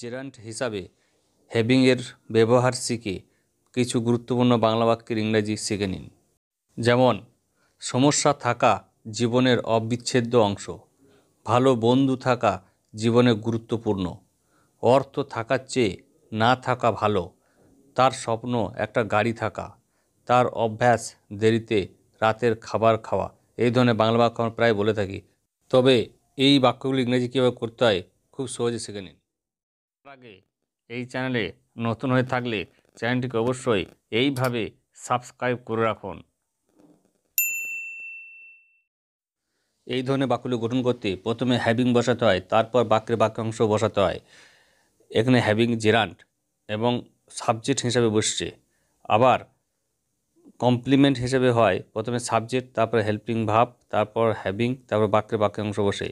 Gerund হিসাবে having এর ব্যবহার শিখে কিছু গুরুত্বপূর্ণ বাংলা বাক্যের ইংরেজি শিখে নিন। যেমন সমস্যা থাকা জীবনের অবিচ্ছেদ্য অংশ, ভালো বন্ধু থাকা জীবনে গুরুত্বপূর্ণ, অর্থ থাকার চেয়ে না থাকা ভালো, তার স্বপ্ন একটা গাড়ি থাকা, তার অভ্যাস দেরিতে রাতের খাবার খাওয়া। এই ধরনের বাংলা বাক্য আমরা প্রায় বলে থাকি, তবে এই বাক্যগুলি ইংরেজি কীভাবে করতে হয় খুব সহজে শিখে নিন। আগে এই চ্যানেলে নতুন হয়ে থাকলে চ্যানেলটিকে অবশ্যই এইভাবে সাবস্ক্রাইব করে রাখুন। এই ধরনের বাক্যগুলি গঠন করতে প্রথমে হ্যাভিং বসাতে হয়, তারপর বাক্যের বাক্যাংশ বসাতে হয়। এখানে হ্যাভিং জেরান্ড এবং সাবজেক্ট হিসাবে বসছে। আবার কমপ্লিমেন্ট হিসেবে হয় প্রথমে সাবজেক্ট, তারপর হেল্পিং ভার্ব, তারপর হ্যাভিং, তারপর বাক্যের বাক্যাংশ বসে।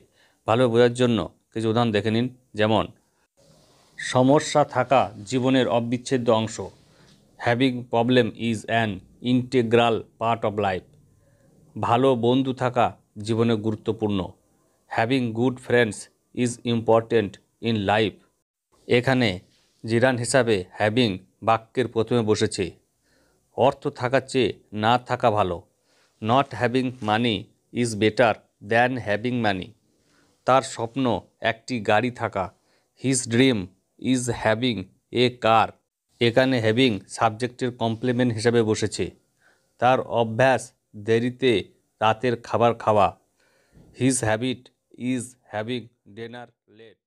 ভালো বোঝার জন্য কিছু উদাহরণ দেখে নিন। যেমন সমস্যা থাকা জীবনের অবিচ্ছেদ্য অংশ, having problem is an integral part of life, ভালো বন্ধু থাকা জীবনে গুরুত্বপূর্ণ, having good friends is important in life. এখানে জিরান হিসাবে হ্যাভিং বাক্যের প্রথমে বসেছে। অর্থ থাকার চেয়ে না থাকা ভালো, not having money is better than having money, তার স্বপ্ন একটি গাড়ি থাকা, his dream is having a car. এখানে হ্যাভিং সাবজেক্টের কমপ্লিমেন্ট হিসাবে বসেছে। তার অভ্যাস দেরিতে রাতের খাবার খাওয়া, his habit is having dinner late.